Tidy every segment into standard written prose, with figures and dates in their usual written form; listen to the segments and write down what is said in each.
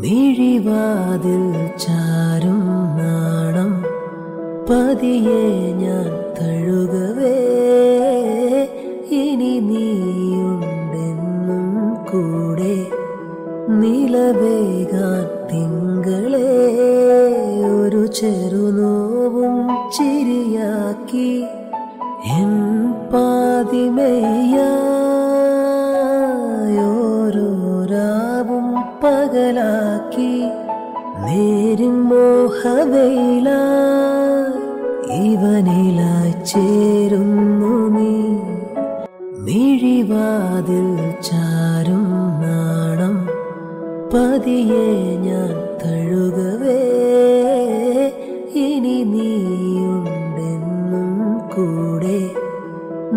മിഴിവാതിൽ ചാരും നാണം പതിയെ ഞാൻ തഴുകവേ ഇനി നീയുണ്ടെന്നും കൂടെ നിലവേകാൻ തിങ്കളെ ഒരു ചെറുനോവും ചിരിയാക്കി എൻ പാതിമേയോരോരാവും പകലാക്കി നേരും മോഹവേല ഇവനിലായി ചേരുന്നു നീ മിഴിവാതിൽ ചാരും നാണം പതിയെ ഞാൻ തഴുകവേ ഇനി നീയുണ്ടെന്നും കൂടെ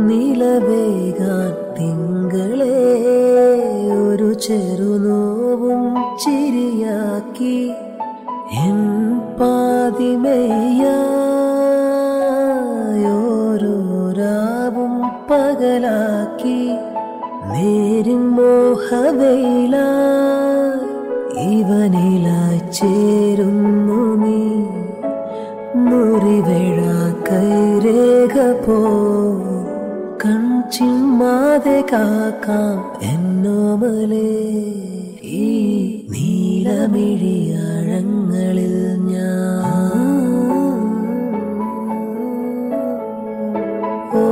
നിലവേകാൻ തിങ്കളെ ഒരു ചെറുനോവും ചിരിയാക്കി എൻ പാതിമേയോരോരാവും പകലാക്കി നേരും മോഹവേല ഇവനിലായി ചേരുന്നു നീ മുറിവേഴ കൈരേഖ പോ കൺചിമ്മാതെ കാക്കാം എന്നോമലേ ഈ നീലമിഴിയാഴങ്ങളിൽ ഞാൻ ഓ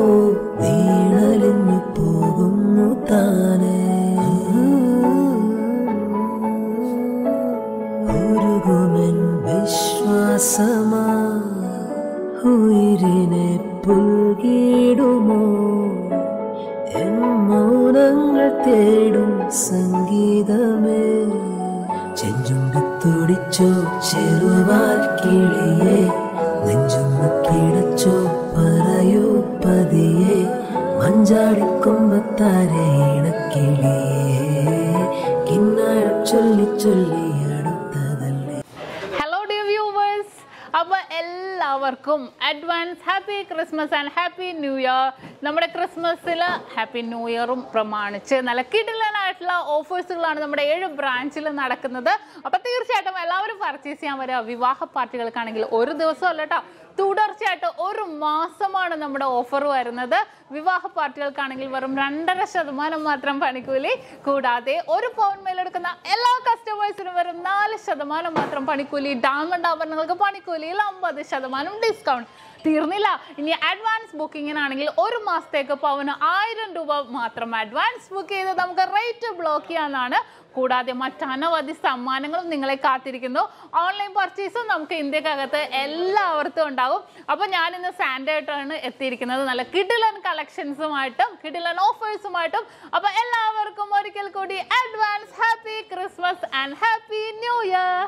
നീളലിഞ്ഞു പോകുന്നു താനേ ഉരുകുമെൻ വിശ്വാസമാ ഉയിരിനെ പുൽകിടുമോ എൻ മൗനങ്ങൾ തേടും സംഗീതമേ ചെഞ്ചുണ്ട് തുടിച്ചോ ചെറുവാൽ കിളിയെ നെഞ്ചൊന്ന് കിടച്ചോ പറയൂ പതിയെ മഞ്ചാടിക്കൊമ്പത്താരെ ഇണക്കിളിയെ കിന്നാരം ചൊല്ലി ചൊല്ലി അടുത്തതല്ലേ. ഹലോ ഡിയർ വ്യൂവേഴ്സ്, അപ്പോൾ എല്ലാവർക്കും advance happy Christmas and happy new year. നമ്മുടെ ക്രിസ്മസിൽ ഹാപ്പി ന്യൂ ഇയറും പ്രമാണിച്ച് നല്ല കിടിലനായിട്ടുള്ള ഓഫേഴ്സുകളാണ് നമ്മുടെ 7 ബ്രാഞ്ചിൽ നടക്കുന്നത്. അപ്പോൾ തീർച്ചയായിട്ടും എല്ലാവരും പർച്ചേസ് ചെയ്യാൻ വരിക. വിവാഹ പാർട്ടികൾക്കാണെങ്കിൽ ഒരു ദിവസം അല്ല കേട്ടോ, തുടർച്ചയായിട്ട് ഒരു മാസമാണ് നമ്മുടെ ഓഫർ വരുന്നത്. വിവാഹ പാർട്ടികൾക്കാണെങ്കിൽ വെറും 2.5% മാത്രം പണിക്കൂലി, കൂടാതെ 1 പവൻ മേലെടുക്കുന്ന എല്ലാ കസ്റ്റമേഴ്സിനും വെറും 4% മാത്രം പണിക്കൂലി. ഡയമണ്ട് ആഭരണങ്ങൾക്ക് പണിക്കൂലിയിൽ 50% ഡിസ്കൗണ്ട്. തീർന്നില്ല, ഇനി അഡ്വാൻസ് ബുക്കിങ്ങിനാണെങ്കിൽ 1 മാസത്തേക്ക് പവന് 1000 രൂപ മാത്രം അഡ്വാൻസ് ബുക്ക് ചെയ്ത് നമുക്ക് റേറ്റ് ബ്ലോക്ക് ചെയ്യാനാണ്. കൂടാതെ മറ്റനവധി സമ്മാനങ്ങളും നിങ്ങളെ കാത്തിരിക്കുന്നു. ഓൺലൈൻ പർച്ചേസും നമുക്ക് ഇന്ത്യക്കകത്ത് എല്ലാവർക്കും ഉണ്ടാകും. അപ്പോൾ ഞാനിന്ന് സാൻഡായിട്ടാണ് എത്തിയിരിക്കുന്നത്, നല്ല കിടിലൻ കളക്ഷൻസുമായിട്ടും കിടിലൻ ഓഫേഴ്സുമായിട്ടും. അപ്പോൾ എല്ലാവർക്കും ഒരിക്കൽ കൂടി advance happy Christmas and happy new year.